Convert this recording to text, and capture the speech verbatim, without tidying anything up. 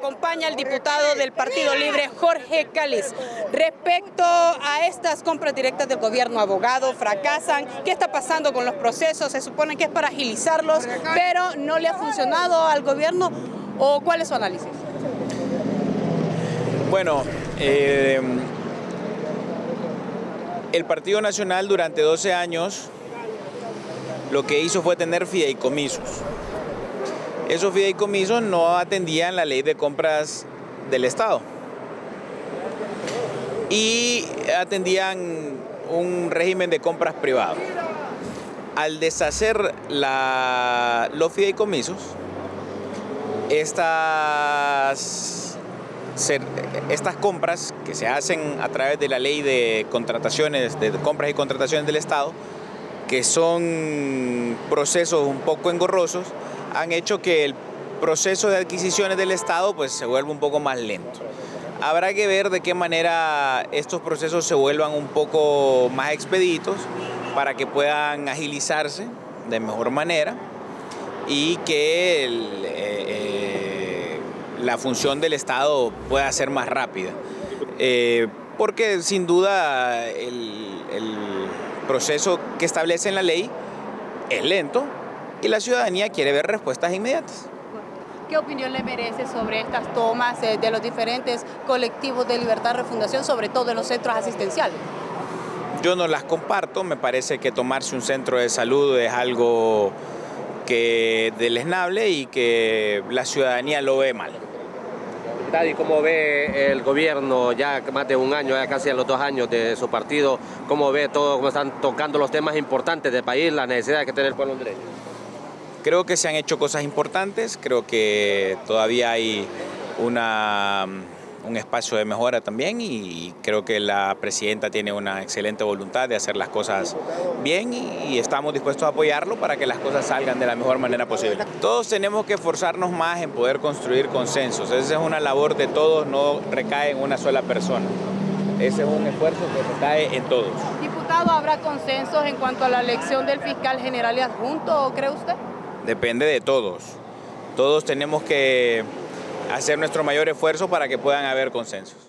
acompaña el diputado del Partido Libre, Jorge Cáliz. Respecto a estas compras directas del gobierno, abogado, fracasan. ¿Qué está pasando con los procesos? Se supone que es para agilizarlos, pero no le ha funcionado al gobierno. ¿O cuál es su análisis? Bueno, eh, el Partido Nacional durante doce años lo que hizo fue tener fideicomisos. Esos fideicomisos no atendían la ley de compras del Estado y atendían un régimen de compras privado. Al deshacer la, los fideicomisos, estas, estas compras que se hacen a través de la ley de contrataciones, de compras y contrataciones del Estado, que son procesos un poco engorrosos, han hecho que el proceso de adquisiciones del Estado pues, se vuelva un poco más lento. Habrá que ver de qué manera estos procesos se vuelvan un poco más expeditos para que puedan agilizarse de mejor manera y que el, eh, la función del Estado pueda ser más rápida. Eh, porque sin duda el, el proceso que establece en la ley es lento, y la ciudadanía quiere ver respuestas inmediatas. ¿Qué opinión le merece sobre estas tomas de los diferentes colectivos de Libertad Refundación, sobre todo en los centros asistenciales? Yo no las comparto, me parece que tomarse un centro de salud es algo que deleznable y que la ciudadanía lo ve mal. ¿Y cómo ve el gobierno ya más de un año, ya casi a los dos años de su partido? ¿Cómo ve todo, cómo están tocando los temas importantes del país, las necesidades que tiene el pueblo hondureño? Creo que se han hecho cosas importantes, creo que todavía hay una, un espacio de mejora también, y creo que la presidenta tiene una excelente voluntad de hacer las cosas bien y estamos dispuestos a apoyarlo para que las cosas salgan de la mejor manera posible. Todos tenemos que esforzarnos más en poder construir consensos, esa es una labor de todos, no recae en una sola persona. Ese es un esfuerzo que recae en todos. Diputado, ¿habrá consensos en cuanto a la elección del fiscal general y adjunto, cree usted? Depende de todos. Todos tenemos que hacer nuestro mayor esfuerzo para que puedan haber consensos.